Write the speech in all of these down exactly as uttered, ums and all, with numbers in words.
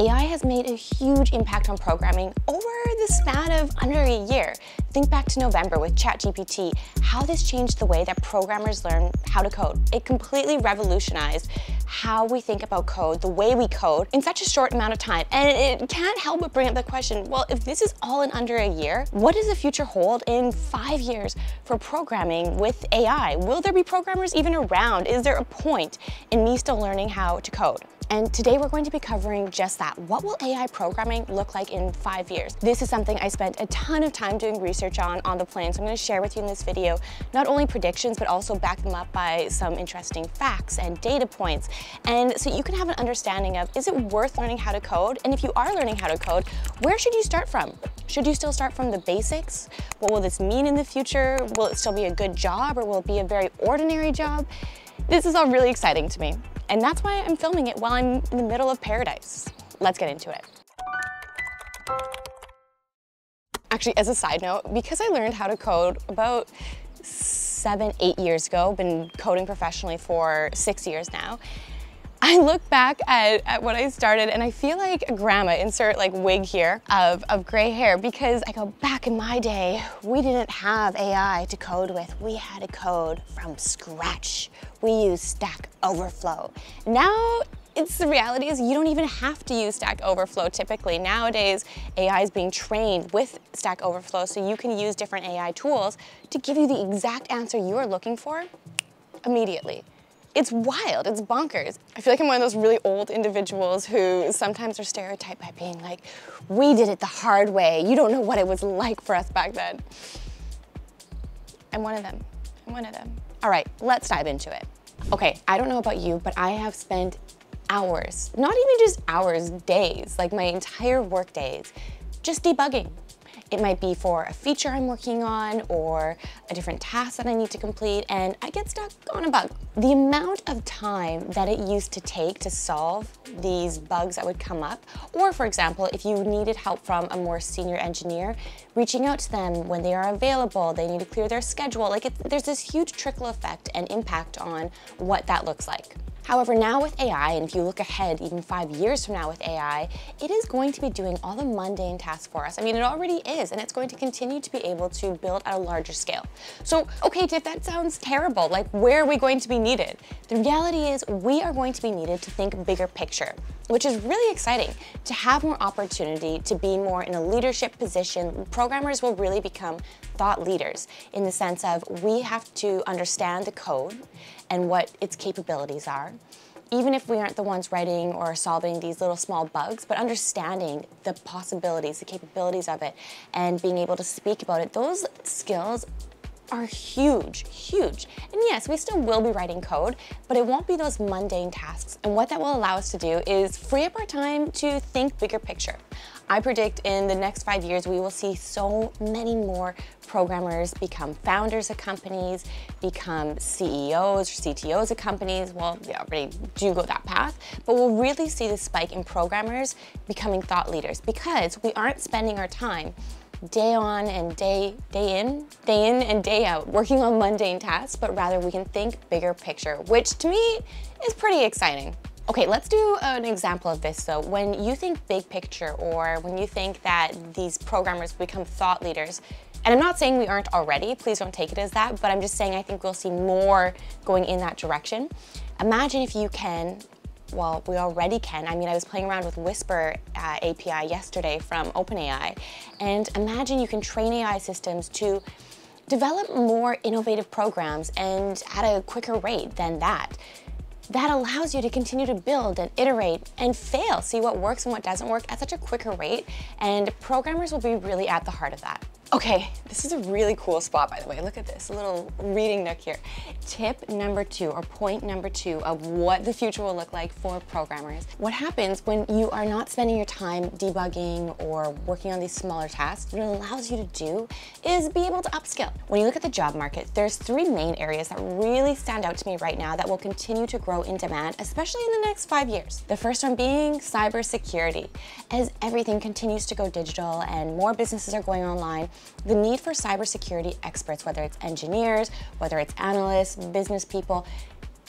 A I has made a huge impact on programming over the span of under a year. Think back to November with ChatGPT, how this changed the way that programmers learn how to code. It completely revolutionized how we think about code, the way we code, in such a short amount of time. And it can't help but bring up the question, well, if this is all in under a year, what does the future hold in five years for programming with A I? Will there be programmers even around? Is there a point in me still learning how to code? And today we're going to be covering just that. What will A I programming look like in five years? This is something I spent a ton of time doing research on on the plane, so I'm gonna share with you in this video not only predictions, but also back them up by some interesting facts and data points. And so you can have an understanding of, is it worth learning how to code? And if you are learning how to code, where should you start from? Should you still start from the basics? What will this mean in the future? Will it still be a good job, or will it be a very ordinary job? This is all really exciting to me. And that's why I'm filming it while I'm in the middle of paradise. Let's get into it. Actually, as a side note, because I learned how to code about seven, eight years ago, been coding professionally for six years now, I look back at, at what I started and I feel like a grandma, insert like wig here, of, of gray hair, because I go, back in my day, we didn't have A I to code with. We had to code from scratch. We used Stack Overflow. Now, it's the reality is you don't even have to use Stack Overflow typically. Nowadays, A I is being trained with Stack Overflow, so you can use different A I tools to give you the exact answer you are looking for immediately. It's wild, it's bonkers. I feel like I'm one of those really old individuals who sometimes are stereotyped by being like, we did it the hard way. You don't know what it was like for us back then. I'm one of them, I'm one of them. All right, let's dive into it. Okay, I don't know about you, but I have spent hours, not even just hours, days, like my entire work days, just debugging. It might be for a feature I'm working on or a different task that I need to complete, and I get stuck on a bug. The amount of time that it used to take to solve these bugs that would come up, or for example, if you needed help from a more senior engineer, reaching out to them when they are available, they need to clear their schedule. Like it's, there's this huge trickle effect and impact on what that looks like. However, now with A I, and if you look ahead even five years from now with A I, it is going to be doing all the mundane tasks for us. I mean, it already is, and it's going to continue to be able to build at a larger scale. So, okay, Tiff, that sounds terrible. Like, where are we going to be needed? The reality is we are going to be needed to think bigger picture, which is really exciting. To have more opportunity, to be more in a leadership position, programmers will really become thought leaders in the sense of we have to understand the code and what its capabilities are, even if we aren't the ones writing or solving these little small bugs, but understanding the possibilities, the capabilities of it, and being able to speak about it. Those skills are huge, huge. And yes, we still will be writing code, but it won't be those mundane tasks. And what that will allow us to do is free up our time to think bigger picture. I predict in the next five years, we will see so many more programmers become founders of companies, become C E Os or C T Os of companies. Well, they already do go that path, but we'll really see the spike in programmers becoming thought leaders because we aren't spending our time day on and day, day in, day in and day out, working on mundane tasks, but rather we can think bigger picture, which to me is pretty exciting. Okay, let's do an example of this though. When you think big picture, or when you think that these programmers become thought leaders, and I'm not saying we aren't already, please don't take it as that, but I'm just saying I think we'll see more going in that direction. Imagine if you can, well, we already can. I mean, I was playing around with Whisper uh, A P I yesterday from OpenAI, and imagine you can train A I systems to develop more innovative programs and at a quicker rate than that. That allows you to continue to build and iterate and fail, see what works and what doesn't work at such a quicker rate, and programmers will be really at the heart of that. Okay, this is a really cool spot, by the way. Look at this little reading nook here. Tip number two, or point number two of what the future will look like for programmers. What happens when you are not spending your time debugging or working on these smaller tasks, what it allows you to do is be able to upskill. When you look at the job market, there's three main areas that really stand out to me right now that will continue to grow in demand, especially in the next five years. The first one being cybersecurity. As everything continues to go digital and more businesses are going online, the need for cybersecurity experts, whether it's engineers, whether it's analysts, business people,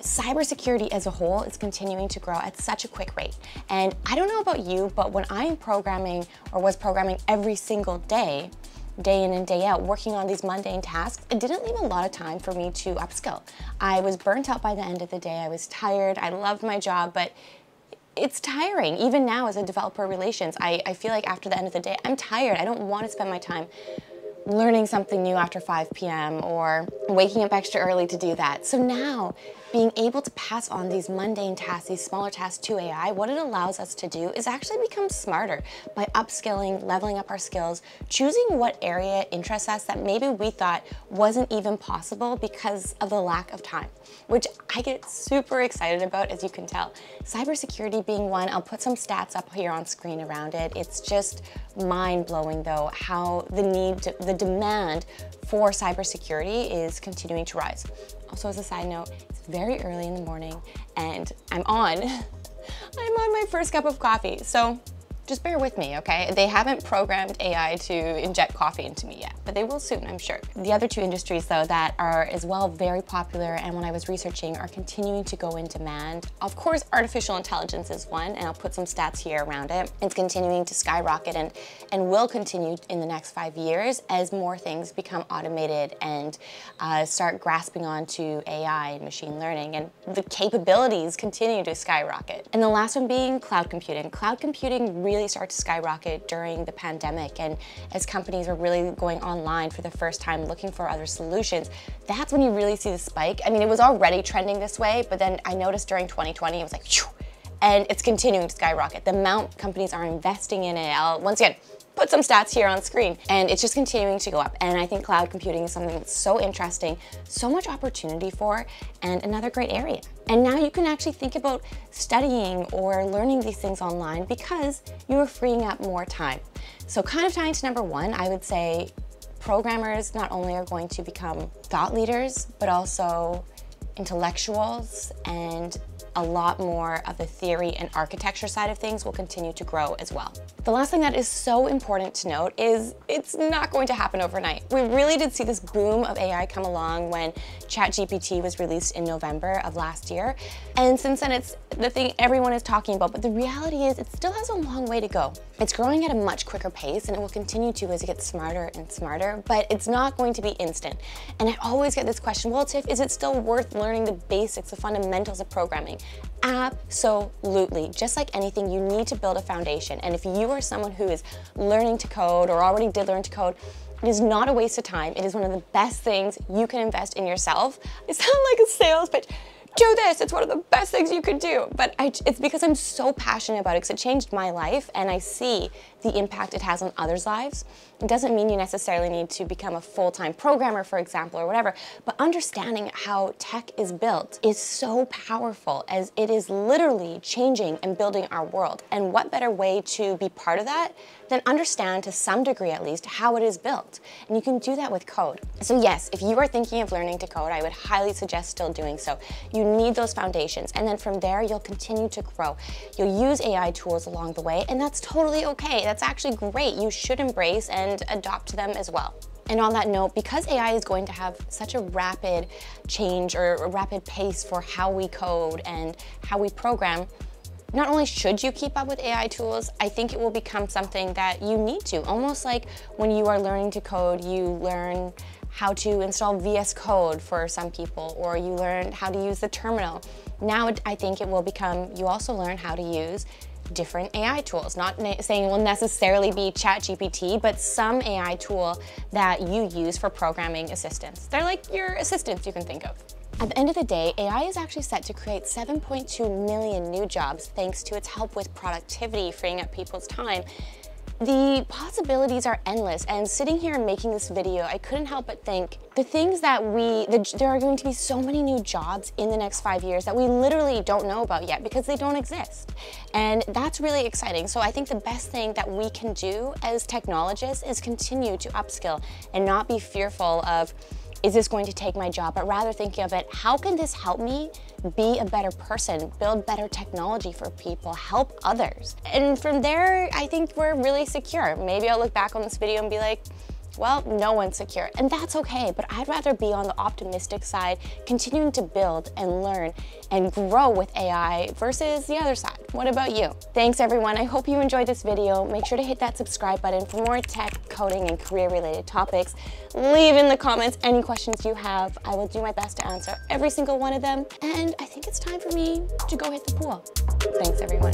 Cybersecurity as a whole is continuing to grow at such a quick rate. And I don't know about you, but when I'm programming or was programming every single day, day in and day out, working on these mundane tasks, it didn't leave a lot of time for me to upskill. I was burnt out by the end of the day. I was tired. I loved my job, but it's tiring. Even now as a developer relations, I, I feel like after the end of the day, I'm tired. I don't want to spend my time learning something new after five P M or waking up extra early to do that. So now being able to pass on these mundane tasks, these smaller tasks to A I, what it allows us to do is actually become smarter by upskilling, leveling up our skills, choosing what area interests us that maybe we thought wasn't even possible because of the lack of time, which I get super excited about, as you can tell. Cybersecurity being one, I'll put some stats up here on screen around it. It's just mind-blowing though, how the need, to, the demand for cybersecurity is continuing to rise. Also, as a side note, it's very early in the morning and I'm on, I'm on my first cup of coffee. So just bear with me, okay? They haven't programmed A I to inject coffee into me yet, but they will soon, I'm sure. The other two industries though that are as well very popular and when I was researching are continuing to go in demand. Of course, artificial intelligence is one, and I'll put some stats here around it. It's continuing to skyrocket and, and will continue in the next five years as more things become automated and uh, start grasping onto A I and machine learning, and the capabilities continue to skyrocket. And the last one being cloud computing. Cloud computing really start to skyrocket during the pandemic, and as companies were really going online for the first time looking for other solutions, that's when you really see the spike. I mean, it was already trending this way, but then I noticed during twenty twenty, it was like, whew, and it's continuing to skyrocket. The amount companies are investing in it, I'll, once again, put some stats here on screen, and it's just continuing to go up. And I think cloud computing is something that's so interesting, so much opportunity for, and another great area. And now you can actually think about studying or learning these things online because you are freeing up more time. So kind of tying to number one, I would say programmers not only are going to become thought leaders, but also intellectuals, and a lot more of the theory and architecture side of things will continue to grow as well. The last thing that is so important to note is it's not going to happen overnight. We really did see this boom of A I come along when ChatGPT was released in November of last year. And since then, it's the thing everyone is talking about, but the reality is it still has a long way to go. It's growing at a much quicker pace, and it will continue to as it gets smarter and smarter, but it's not going to be instant. And I always get this question, well, Tiff, is it still worth learning the basics, the fundamentals of programming? Absolutely. Just like anything, you need to build a foundation. And if you are someone who is learning to code or already did learn to code, it is not a waste of time. It is one of the best things you can invest in yourself. I sound like a sales pitch. Do this, it's one of the best things you could do. But I, it's because I'm so passionate about it, because it changed my life and I see the impact it has on others' lives. It doesn't mean you necessarily need to become a full-time programmer, for example, or whatever, but understanding how tech is built is so powerful, as it is literally changing and building our world. And what better way to be part of that than understand, to some degree at least, how it is built. And you can do that with code. So yes, if you are thinking of learning to code, I would highly suggest still doing so. You need those foundations, and then from there you'll continue to grow. You'll use A I tools along the way, and that's totally okay. That's actually great. You should embrace and adopt them as well. And on that note, because A I is going to have such a rapid change or a rapid pace for how we code and how we program, not only should you keep up with A I tools, I think it will become something that you need to. Almost like when you are learning to code, you learn how to install V S Code for some people, or you learn how to use the terminal. Now I think it will become, you also learn how to use different A I tools. Not saying it will necessarily be ChatGPT, but some A I tool that you use for programming assistance. They're like your assistants you can think of. At the end of the day, A I is actually set to create seven point two million new jobs thanks to its help with productivity, freeing up people's time. The possibilities are endless, and sitting here and making this video, I couldn't help but think the things that we, the, there are going to be so many new jobs in the next five years that we literally don't know about yet because they don't exist. And that's really exciting. So I think the best thing that we can do as technologists is continue to upskill and not be fearful of, is this going to take my job? But rather thinking of it, how can this help me be a better person, build better technology for people, help others? And from there, I think we're really secure. Maybe I'll look back on this video and be like, well, no one's secure. And that's okay, but I'd rather be on the optimistic side, continuing to build and learn and grow with A I versus the other side. What about you? Thanks everyone, I hope you enjoyed this video. Make sure to hit that subscribe button for more tech, coding, and career related topics. Leave in the comments any questions you have. I will do my best to answer every single one of them. And I think it's time for me to go hit the pool. Thanks everyone.